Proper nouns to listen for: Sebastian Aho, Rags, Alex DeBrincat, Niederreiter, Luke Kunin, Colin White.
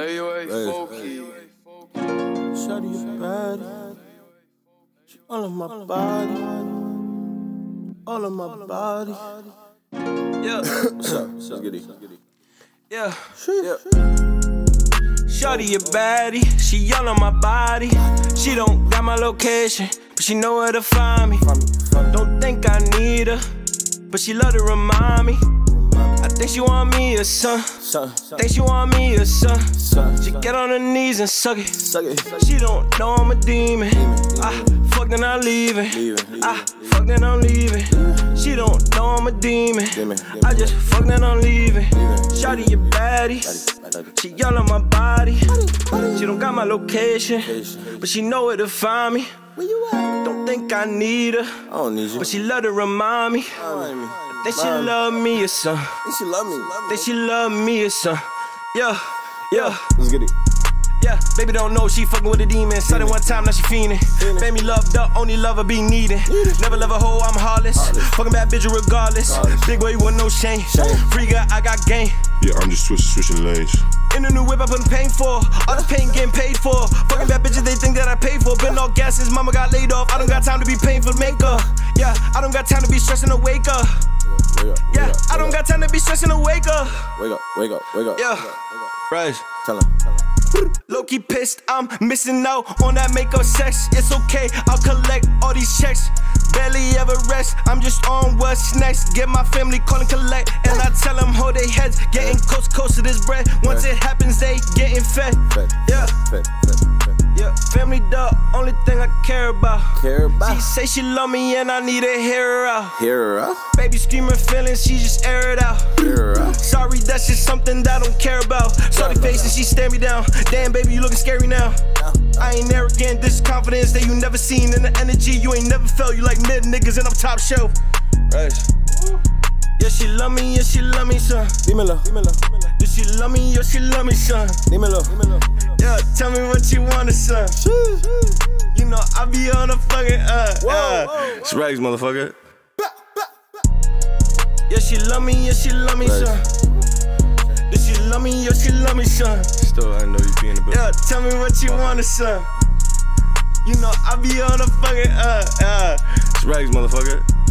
Hey, shawty, you bad. She all of my body, all of my body. Yeah, yeah, shawty, you baddie. She all on my body. She don't got my location, but she know where to find me. Don't think I need her, but she love to remind me. I think she want me a son. Think she want me a son. She get on her knees and suck it. She don't know I'm a demon. I fuck then I'm leaving. I fuck then I'm leaving. She don't know I'm a demon. I just fuck then I'm leaving. Shawty, your baddie. She yell on my body. She don't got my location, but she know where to find me. Don't think I need her, but she love to remind me. Then she love me or something. Then she love me or something. Yeah, yeah. Let's get it. Yeah, baby don't know she fucking with a demon. Started one time, now she fiendin'. Made me loved up, only lover be needin'. Never love a hoe, I'm heartless. Fucking bad bitch regardless. Big boy, you want no shame. Free girl, I got game. Yeah, I'm just switching lanes. In the new whip, I been paying for. All this pain getting paid for. Fucking bad bitches, they think that I paid for. Been all gas since mama got laid off. I don't got time to be painful maker. Yeah, I don't got time to be stressing a wake up. Yeah, I don't got time to be stressing a wake up. Wake up. Yeah, Rags, tell him. Low-key pissed, I'm missing out on that makeup sex. It's okay, I'll collect all these checks. Barely ever rest, I'm just on what's next. Get my family, call and collect. And I tell them hold their heads. Getting coast to coast to this bread. Once it happens, they getting fed. Yeah, yeah, family the only thing I care about. She say she love me and I need to hear her out. Baby screaming feelings, she just air it out. Sorry, that's just something that I don't care about. Shawty face and she stand me down. Damn, baby, you looking scary now. I ain't arrogant, this confidence that you never seen. And the energy you ain't never felt. You like mid niggas and I'm top shelf. Yeah, she love me, yeah, she love me, son. Yeah, she love me, yeah, she love me, son. Yeah, tell me what you want, son. You know I be on the fucking It's Rags, motherfucker. Yeah, she love me, yeah, she love me, son. Love me, yo, she love me, son. Still, I know you be in the building. Yeah, tell me what you want, son. You know I be on the fucking It's Rags, motherfucker.